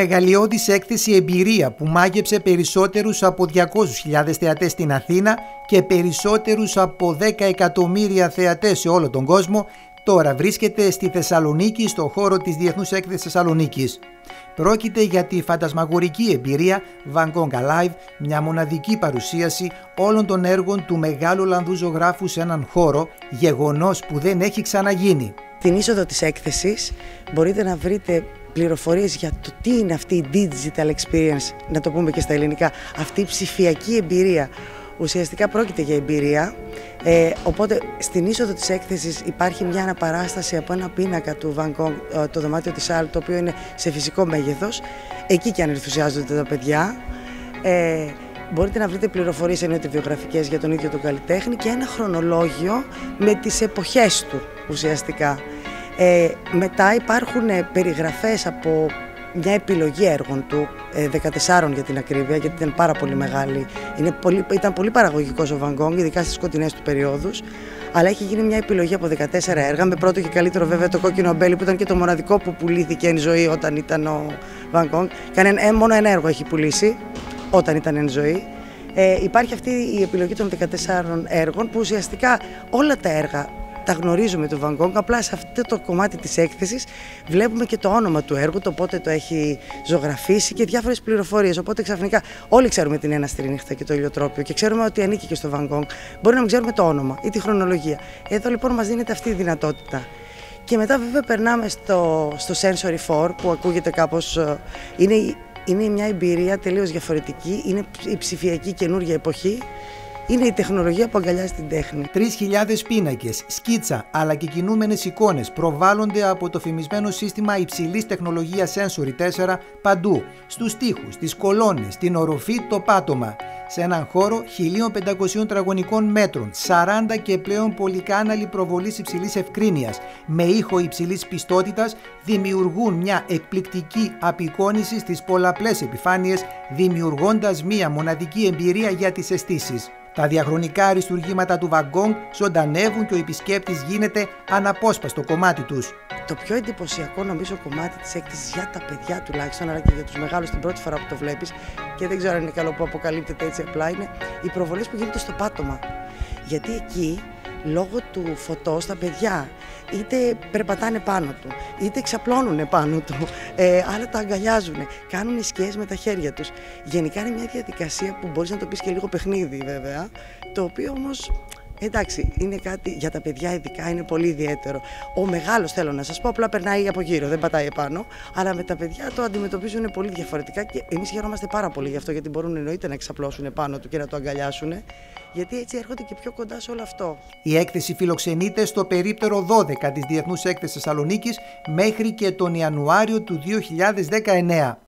μεγαλειώδης έκθεση «Εμπειρία» που μάγεψε περισσότερους από 200.000 θεατές στην Αθήνα και περισσότερους από 10 εκατομμύρια θεατές σε όλο τον κόσμο, τώρα βρίσκεται στη Θεσσαλονίκη, στο χώρο της Διεθνούς Έκθεσης Θεσσαλονίκης. Πρόκειται για τη φαντασμαγορική εμπειρία Van Gogh Alive, μια μοναδική παρουσίαση όλων των έργων του μεγάλου Ολλανδού ζωγράφου σε έναν χώρο, γεγονός που δεν έχει ξαναγίνει. Στην είσοδο της έκθεσης μπορείτε να βρείτε πληροφορίες για το τι είναι αυτή η digital experience, να το πούμε και στα ελληνικά, αυτή η ψηφιακή εμπειρία. Ουσιαστικά πρόκειται για εμπειρία, οπότε στην είσοδο της έκθεσης υπάρχει μια αναπαράσταση από ένα πίνακα του Van Gogh, το δωμάτιο της Άλ, το οποίο είναι σε φυσικό μέγεθος, εκεί και ανενθουσιάζονται τα παιδιά. Μπορείτε να βρείτε πληροφορίες εννοείται βιογραφικές για τον ίδιο τον καλλιτέχνη και ένα χρονολόγιο με τις εποχές του ουσιαστικά. Μετά υπάρχουν περιγραφές από μια επιλογή έργων του, 14 για την ακρίβεια, γιατί ήταν πάρα πολύ μεγάλη. Ήταν πολύ παραγωγικός ο Van Gogh, ειδικά στις σκοτεινές του περιόδους, αλλά έχει γίνει μια επιλογή από 14 έργα, με πρώτο και καλύτερο βέβαια το κόκκινο αμπέλι, που ήταν και το μοναδικό που πουλήθηκε εν ζωή όταν ήταν ο Van Gogh. Μόνο ένα έργο έχει πουλήσει όταν ήταν εν ζωή. Υπάρχει αυτή η επιλογή των 14 έργων, που ουσιαστικά όλα τα έργα τα γνωρίζουμε του Van Gogh, απλά σε αυτό το κομμάτι της έκθεσης βλέπουμε και το όνομα του έργου, το πότε το έχει ζωγραφίσει και διάφορες πληροφορίες. Οπότε ξαφνικά όλοι ξέρουμε την Έναστρη Νύχτα και το Ηλιοτρόπιο και ξέρουμε ότι ανήκει και στο Van Gogh. Μπορεί να μην ξέρουμε το όνομα ή τη χρονολογία. Εδώ λοιπόν μας δίνεται αυτή η δυνατότητα. Και μετά βέβαια περνάμε στο Sensory 4 που ακούγεται κάπως. Είναι μια εμπειρία τελείως διαφορετική, είναι η ψηφιακή καινούργια εποχή. Είναι η τεχνολογία που αγκαλιάζει την τέχνη. 3.000 πίνακες, σκίτσα αλλά και κινούμενες εικόνες προβάλλονται από το φημισμένο σύστημα υψηλής τεχνολογίας Sensory 4 παντού, στους τοίχους, τις κολόνες, την οροφή, το πάτωμα. Σε έναν χώρο 1.500 τετραγωνικών μέτρων, 40 και πλέον πολυκάναλοι προβολής υψηλής ευκρίνειας, με ήχο υψηλής πιστότητας, δημιουργούν μια εκπληκτική απεικόνηση στις πολλαπλές επιφάνειες, δημιουργώντας μια μοναδική εμπειρία για τις αισθήσεις. Τα διαχρονικά αριστουργήματα του Van Gogh ζωντανεύουν και ο επισκέπτης γίνεται αναπόσπαστο κομμάτι τους. Το πιο εντυπωσιακό νομίζω κομμάτι της έκθεσης για τα παιδιά τουλάχιστον, αλλά και για τους μεγάλους την πρώτη φορά που το βλέπεις, και δεν ξέρω αν είναι καλό που αποκαλύπτεται έτσι απλά, είναι οι προβολές που γίνονται στο πάτωμα. Γιατί εκεί, λόγω του φωτός, τα παιδιά είτε περπατάνε πάνω του, είτε ξαπλώνουν πάνω του, άλλα τα αγκαλιάζουν, κάνουν σκιές με τα χέρια τους. Γενικά είναι μια διαδικασία που μπορείς να το πεις και λίγο παιχνίδι βέβαια, το οποίο όμως, εντάξει, είναι κάτι για τα παιδιά ειδικά, είναι πολύ ιδιαίτερο. Ο μεγάλος, θέλω να σας πω, απλά περνάει από γύρω, δεν πατάει επάνω, αλλά με τα παιδιά το αντιμετωπίζουν πολύ διαφορετικά και εμείς χαιρόμαστε πάρα πολύ γι' αυτό, γιατί μπορούν εννοείται να ξαπλώσουν επάνω του και να το αγκαλιάσουν, γιατί έτσι έρχονται και πιο κοντά σε όλο αυτό. Η έκθεση φιλοξενείται στο περίπτερο 12 της Διεθνούς Έκθεσης Θεσσαλονίκης μέχρι και τον Ιανουάριο του 2019.